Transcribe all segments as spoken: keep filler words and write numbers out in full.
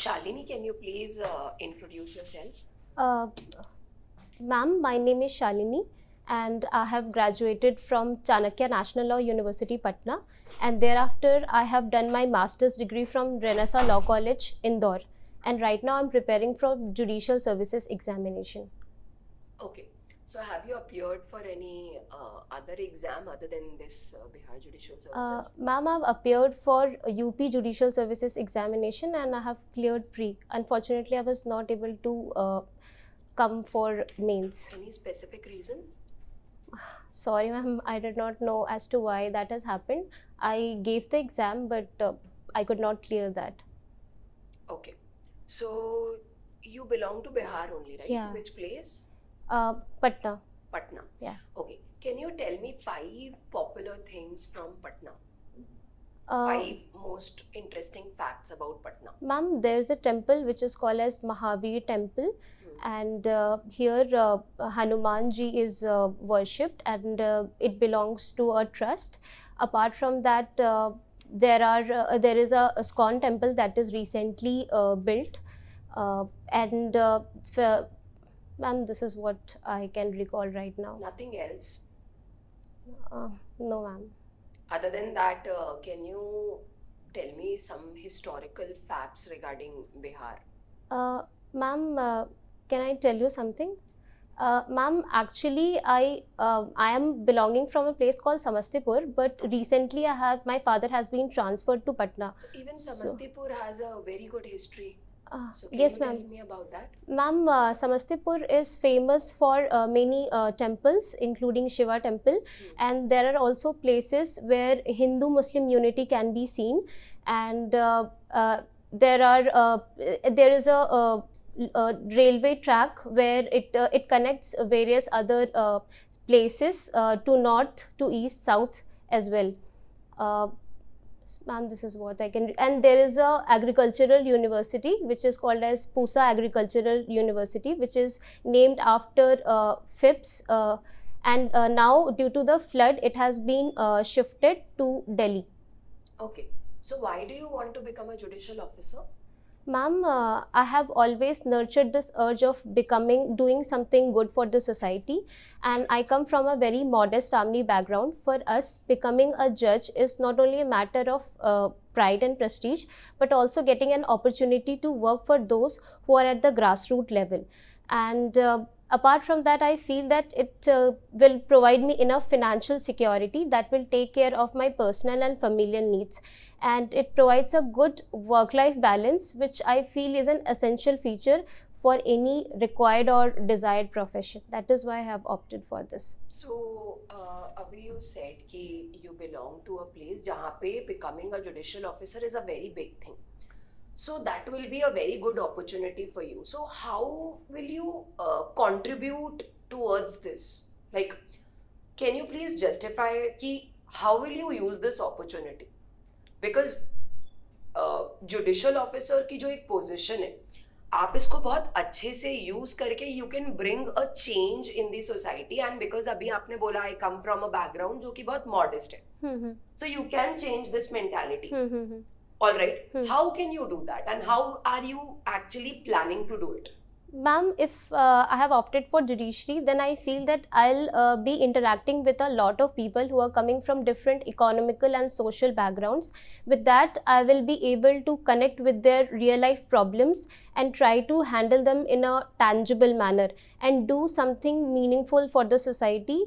Shalini, can you please uh, introduce yourself? Uh, Ma'am, my name is Shalini and I have graduated from Chanakya National Law University, Patna, and thereafter I have done my master's degree from Renaissance Law College, Indore, and right now I am preparing for Judicial Services examination. Okay. So have you appeared for any uh, other exam other than this uh, Bihar Judicial Services? Uh, Ma'am, I have appeared for U P Judicial Services examination and I have cleared pre. Unfortunately, I was not able to uh, come for mains. Any specific reason? Sorry ma'am, I did not know as to why that has happened. I gave the exam but uh, I could not clear that. Okay. So you belong to Bihar only, right? Yeah. Which place? Uh, Patna. Patna. Yeah. Okay. Can you tell me five popular things from Patna? Uh, five most interesting facts about Patna. Ma'am, there is a temple which is called as Mahavi Temple, hmm. and uh, here uh, Hanumanji is uh, worshipped, and uh, it belongs to a trust. Apart from that, uh, there are uh, there is a, a Skand Temple that is recently uh, built, uh, and. Uh, for, Ma'am, this is what I can recall right now. Nothing else? Uh, no, ma'am. Other than that, uh, can you tell me some historical facts regarding Bihar? Uh, ma'am, uh, can I tell you something? Uh, ma'am, actually, I uh, I am belonging from a place called Samastipur, but recently I have my father has been transferred to Patna. So even Samastipur so, has a very good history. Uh, so can yes, you tell me about that? Ma'am, uh, Samastipur is famous for uh, many uh, temples, including Shiva temple, hmm. and there are also places where Hindu-Muslim unity can be seen, and uh, uh, there are uh, there is a, a, a railway track where it uh, it connects various other uh, places uh, to north, to east, south as well. Uh, Ma'am, this is what I can, and there is a agricultural university which is called as Pusa Agricultural University, which is named after uh, Phipps, uh, and uh, now due to the flood it has been uh, shifted to Delhi. Okay, so why do you want to become a judicial officer? Ma'am, uh, I have always nurtured this urge of becoming, doing something good for the society, and I come from a very modest family background. For us, becoming a judge is not only a matter of uh, pride and prestige, but also getting an opportunity to work for those who are at the grassroots level. And uh, apart from that, I feel that it uh, will provide me enough financial security that will take care of my personal and familial needs. And it provides a good work-life balance, which I feel is an essential feature for any required or desired profession. That is why I have opted for this. So, uh, Abhi, you said that you belong to a place where becoming a judicial officer is a very big thing. So that will be a very good opportunity for you. So how will you uh, contribute towards this? Like, can you please justify ki how will you use this opportunity? Because uh, judicial officer ki jo ek position hai, aap isko bahut achhe se use karke you can bring a change in the society. And because abhi aapne bola I come from a background jo ki bahut modest hai. Mm-hmm. So you can change this mentality. Mm-hmm. All right. Hmm. How can you do that, and how are you actually planning to do it? Ma'am, if uh, I have opted for judiciary, then I feel that I'll uh, be interacting with a lot of people who are coming from different economical and social backgrounds. With that, I will be able to connect with their real life problems and try to handle them in a tangible manner and do something meaningful for the society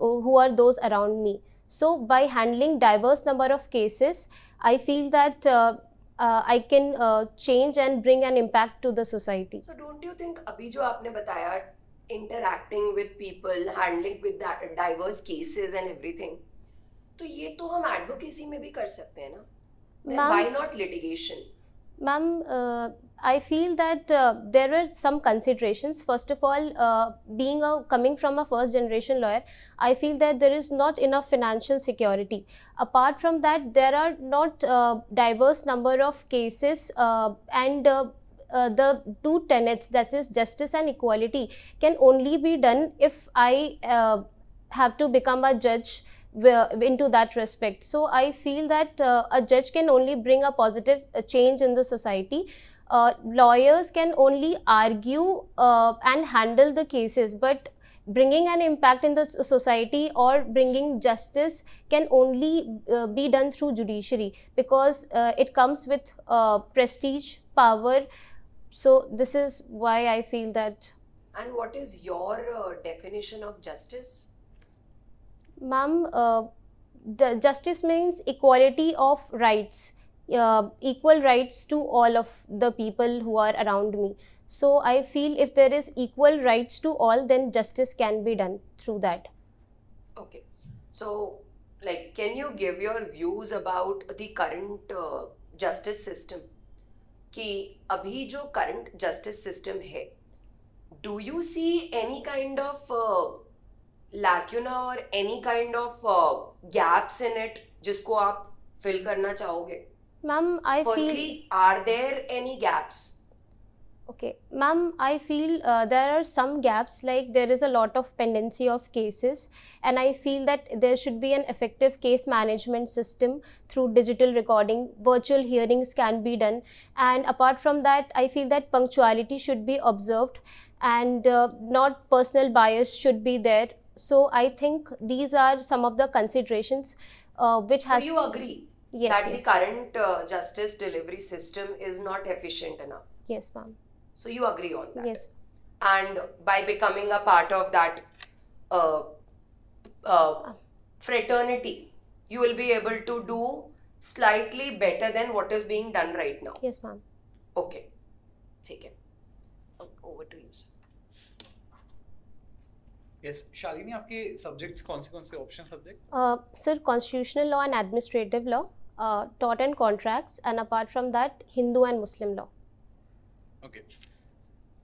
who are those around me. So by handling diverse number of cases, I feel that uh, uh, I can uh, change and bring an impact to the society. So don't you think abhi jo aapne bataya, interacting with people, handling with that diverse cases and everything, to ye to hum advocacy mein bhi kar sakte hai na? Then why not litigation? Ma'am, uh, I feel that uh, there were some considerations. First of all, uh, being a, coming from a first generation lawyer, I feel that there is not enough financial security. Apart from that, there are not uh, diverse number of cases uh, and uh, Uh, the two tenets, that is justice and equality, can only be done if I uh, have to become a judge into that respect. So I feel that uh, a judge can only bring a positive change in the society uh, lawyers can only argue uh, and handle the cases, but bringing an impact in the society or bringing justice can only uh, be done through judiciary, because uh, it comes with uh, prestige, power. So this is why I feel that. And what is your uh, definition of justice? Ma'am, uh, justice means equality of rights, uh, equal rights to all of the people who are around me. So I feel if there is equal rights to all, then justice can be done through that. Okay. So, like, can you give your views about the current uh, justice system? Ki abhi jo current justice system hai, do you see any kind of uh, lacuna or any kind of uh, gaps in it jisko aap fill karna chahoge? Ma'am, I Firstly, feel... Firstly, are there any gaps? Okay, ma'am, I feel uh, there are some gaps, like there is a lot of pendency of cases, and I feel that there should be an effective case management system through digital recording. Virtual hearings can be done, and apart from that, I feel that punctuality should be observed and uh, not personal bias should be there. So I think these are some of the considerations uh, which has... So you agree yes, that yes, the current uh, justice delivery system is not efficient enough? Yes, ma'am. So you agree on that? Yes. And by becoming a part of that uh, uh, fraternity, you will be able to do slightly better than what is being done right now? Yes, ma'am. Okay. Take it. Over to you, sir. Yes. Shalini, your subjects, consequence, option subject? Uh, sir, constitutional law and administrative law, uh, tort and contracts, and apart from that, Hindu and Muslim law. Okay.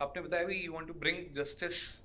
आपने बताया भी you want to bring justice,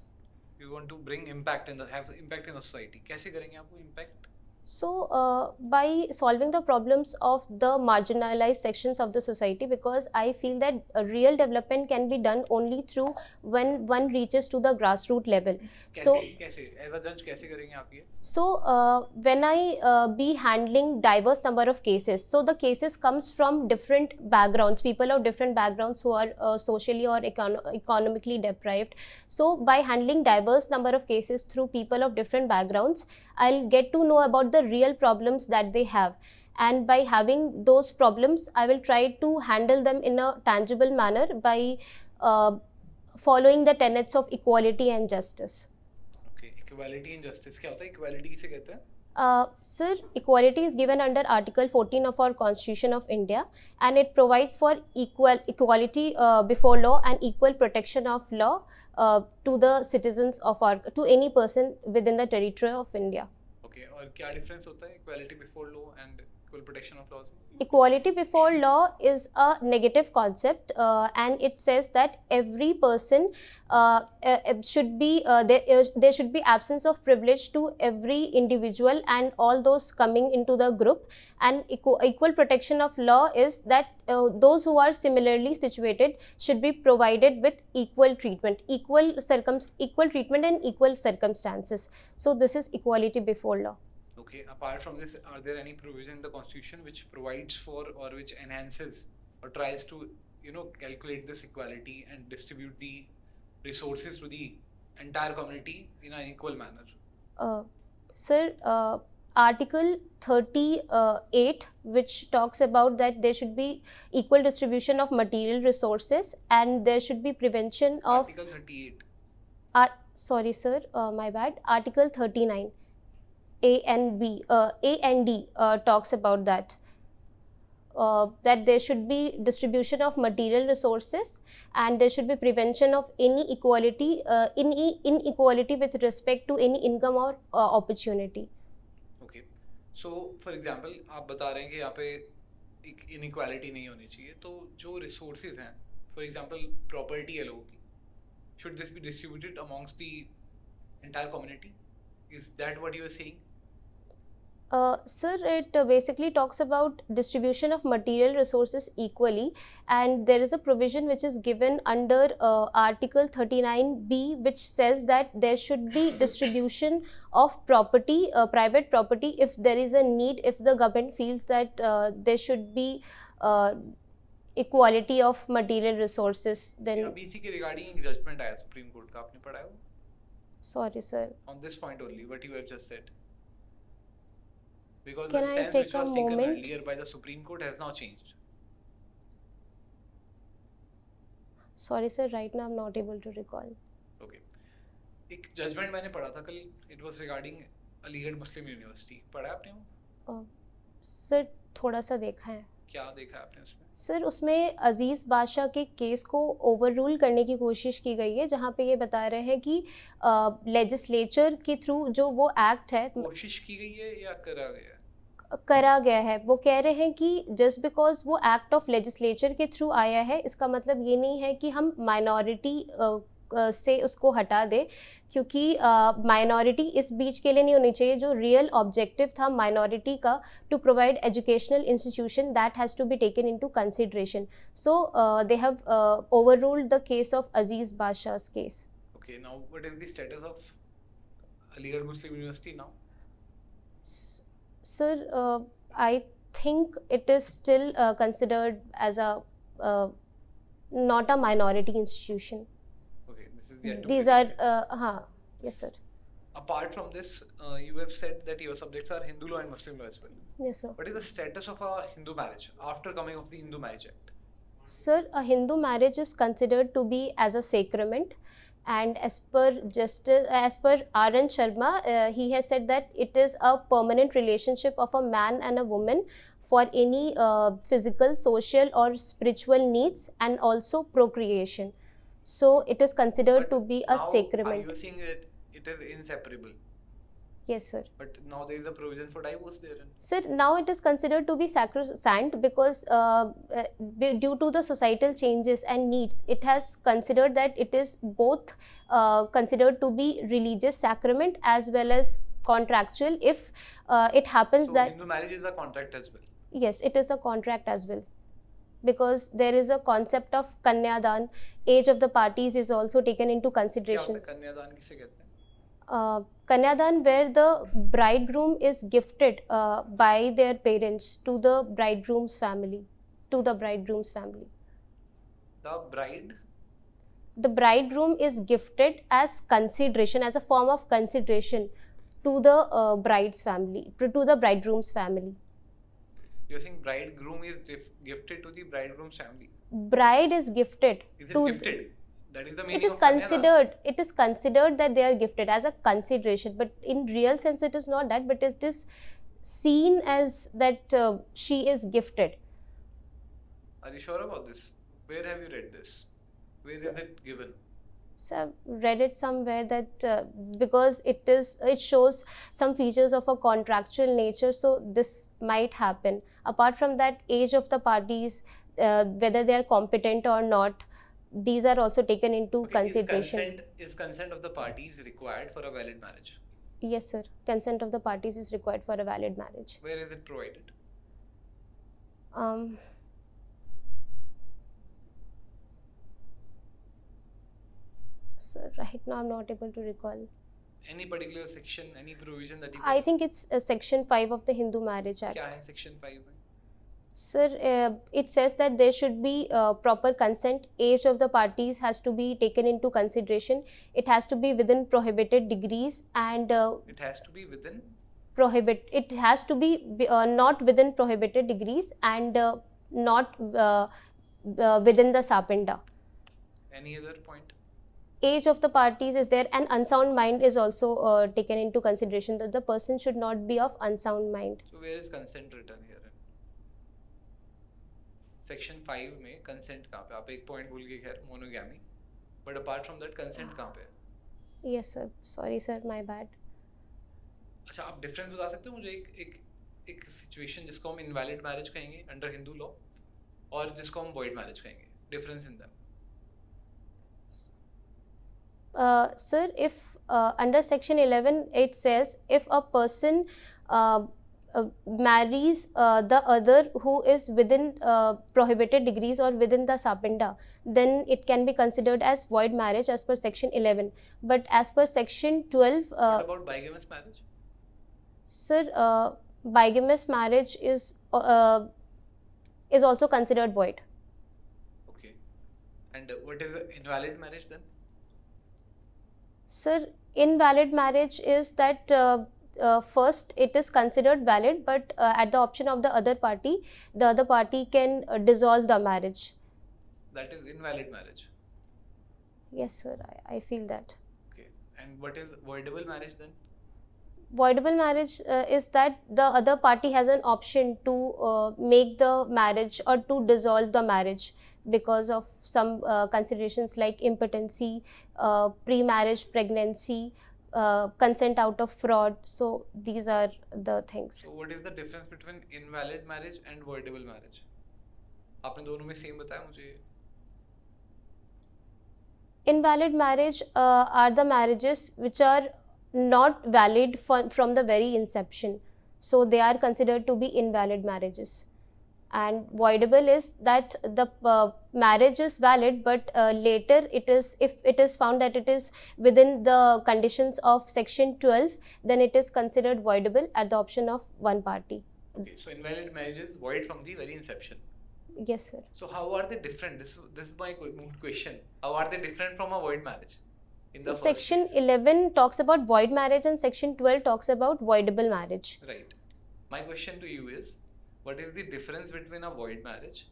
you want to bring impact and have impact in the society. कैसे करेंगे आपको impact? So uh, by solving the problems of the marginalized sections of the society, because I feel that a real development can be done only through when one reaches to the grassroots level. कैसे, so कैसे as a judge कैसे करेंगे आप ये? So uh, when I uh, be handling diverse number of cases, so the cases comes from different backgrounds, people of different backgrounds who are uh, socially or econ economically deprived. So by handling diverse number of cases through people of different backgrounds, I'll get to know about the real problems that they have, and by having those problems I will try to handle them in a tangible manner by uh, following the tenets of equality and justice. Okay, equality and justice, kya hota hai? Equality kise kehte hain? Uh, sir, equality is given under Article fourteen of our Constitution of India, and it provides for equal equality uh, before law and equal protection of law uh, to the citizens of our, to any person within the territory of India. और क्या difference होता है equality before law and equal protection of laws? Equality before law is a negative concept, uh, and it says that every person uh, uh, should be uh, there, uh, there should be absence of privilege to every individual and all those coming into the group, and equal, equal protection of law is that uh, those who are similarly situated should be provided with equal treatment, equal circum equal treatment and equal circumstances. So this is equality before law. Okay, apart from this, are there any provision in the Constitution which provides for or which enhances or tries to, you know, calculate this equality and distribute the resources to the entire community in an equal manner? Uh, sir, uh, Article thirty-eight, which talks about that there should be equal distribution of material resources and there should be prevention of... Article thirty-eight. Uh, sorry, sir, uh, my bad. Article thirty-nine. A and B, uh, A and D uh, talks about that, uh, that there should be distribution of material resources and there should be prevention of any equality, uh, in inequality with respect to any income or uh, opportunity. Okay. So, for example, आप बता रहे हैं कि यहाँ पे inequality नहीं होनी चाहिए, तो जो resources हैं, for example, property है लोगों की, should this be distributed amongst the entire community? Is that what you are saying? Uh, sir, it uh, basically talks about distribution of material resources equally, and there is a provision which is given under uh, Article thirty-nine B, which says that there should be distribution of property, uh, private property, if there is a need, if the government feels that uh, there should be uh, equality of material resources. Then yeah, B C ke regarding a judgment aaya Supreme Court ka, aapne padha hai wo? Sorry sir, on this point only what you have just said, because Can the stance which was taken moment? earlier by the Supreme Court has now changed. Sorry sir, right now I am not able to recall. Okay. Ek judgment मैंने पढ़ा था कल, it was regarding Aligarh Muslim University. पढ़ा आपने वो? Sir थोड़ा सा देखा है. क्या देखा आपने उसमें? Sir उसमें अजीज बादशाह के केस को ओवररूल करने की कोशिश की गई है, जहाँ पे ये बता रहे हैं कि लेजिस्लेचर के थ्रू जो वो एक्ट है, कोशिश की गई है या करा गया है? करा गया है. वो कह रहे हैं कि जस्ट बिकॉज वो एक्ट ऑफ लेजिस्लेचर के थ्रू आया है, इसका मतलब ये नहीं है कि हम माइनॉरिटी से उसको हटा दें, क्योंकि माइनॉरिटी इस बीच के लिए नहीं होनी चाहिए. जो रियल ऑब्जेक्टिव था माइनॉरिटी का to provide educational institution, that has to be taken into consideration. So they have overruled the case of Aziz Badshah's case. Okay, now what is the status of Aligarh Muslim university now? Sir, uh, I think it is still uh, considered as a uh, not a minority institution. Okay, this is the These are, uh, huh, yes sir. Apart from this, uh, you have said that your subjects are Hindu law and Muslim law as well. Yes sir. What is the status of a Hindu marriage after coming of the Hindu Marriage Act? Sir, a Hindu marriage is considered to be as a sacrament. And as per justice, as per Arun Sharma, uh, he has said that it is a permanent relationship of a man and a woman for any uh, physical, social or spiritual needs and also procreation. So it is considered but to be a sacrament. Are you saying that it is inseparable? Yes sir. But now there is a provision for divorce therein. Sir, now it is considered to be sacrosanct because uh, uh, due to the societal changes and needs, it has considered that it is both uh, considered to be religious sacrament as well as contractual if uh, it happens so that... So Hindu marriage is a contract as well? Yes, it is a contract as well, because there is a concept of Kanyadan. Age of the parties is also taken into consideration. What is Kanyadan? Uh, Kanyadan, where the bridegroom is gifted uh, by their parents to the bridegroom's family, to the bridegroom's family. The bride? The bridegroom is gifted as consideration, as a form of consideration to the uh, bride's family, to the bridegroom's family. You're saying bridegroom is gifted to the bridegroom's family? Bride is gifted. Is it to gifted? That is the meaning. It is considered. Kanyadan. It is considered that they are gifted as a consideration, but in real sense, it is not that. But it is seen as that uh, she is gifted. Are you sure about this? Where have you read this? Where so, is it given? So I've read it somewhere that uh, because it is, it shows some features of a contractual nature, so this might happen. Apart from that, age of the parties, uh, whether they are competent or not. These are also taken into okay, consideration. Is consent, is consent of the parties required for a valid marriage? Yes, sir. Consent of the parties is required for a valid marriage. Where is it provided? Um, sir, right now I am not able to recall. Any particular section, any provision that you I think it's uh, section five of the Hindu Marriage Act. Kya hai section five? Sir, uh, it says that there should be uh, proper consent, age of the parties has to be taken into consideration, it has to be within prohibited degrees and... Uh, it has to be within? Prohibit. It has to be uh, not within prohibited degrees and uh, not uh, uh, within the sapinda. Any other point? Age of the parties is there, and unsound mind is also uh, taken into consideration, that the person should not be of unsound mind. So where is consent written here? section five में consent कहाँ पे? आप एक point भूल गए खैर, monogamy, but apart from that consent कहाँ पे? Yes sir, sorry sir, my bad. अच्छा, आप difference बता सकते हो मुझे एक एक एक situation जिसको हम invalid marriage कहेंगे under Hindu law और जिसको हम void marriage कहेंगे, difference in them? Uh, sir, if uh, under section eleven it says if a person uh, Uh, marries uh, the other who is within uh, prohibited degrees or within the sapinda, then it can be considered as void marriage as per section eleven. But as per section twelve... Uh, what about bigamous marriage? Sir, uh, bigamous marriage is, uh, is also considered void. And what is the invalid marriage then? Sir, invalid marriage is that uh, uh, first it is considered valid, but uh, at the option of the other party, the other party can uh, dissolve the marriage. That is invalid marriage. Yes, sir. I, I feel that. Okay. And what is voidable marriage then? Voidable marriage uh, is that the other party has an option to uh, make the marriage or to dissolve the marriage because of some uh, considerations like impotency, uh, pre-marriage pregnancy, uh, consent out of fraud. So these are the things. So what is the difference between invalid marriage and voidable marriage? आपने दोनों में same बताया मुझे. Invalid marriage uh, are the marriages which are not valid for, from the very inception. So they are considered to be invalid marriages. And voidable is that the uh, marriage is valid, but uh, later it is, if it is found that it is within the conditions of section twelve, then it is considered voidable at the option of one party. Okay, so invalid marriage is void from the very inception. Yes, sir. So how are they different? This, this is my question. How are they different from a void marriage? So section eleven talks about void marriage and section twelve talks about voidable marriage. Right. My question to you is, what is the difference between a void marriage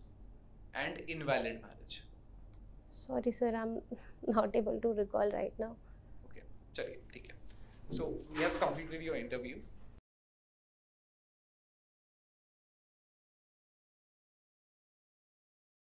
and invalid marriage? Sorry, sir, I'm not able to recall right now. Okay. Chaliye, theek hai. So we have completed your interview.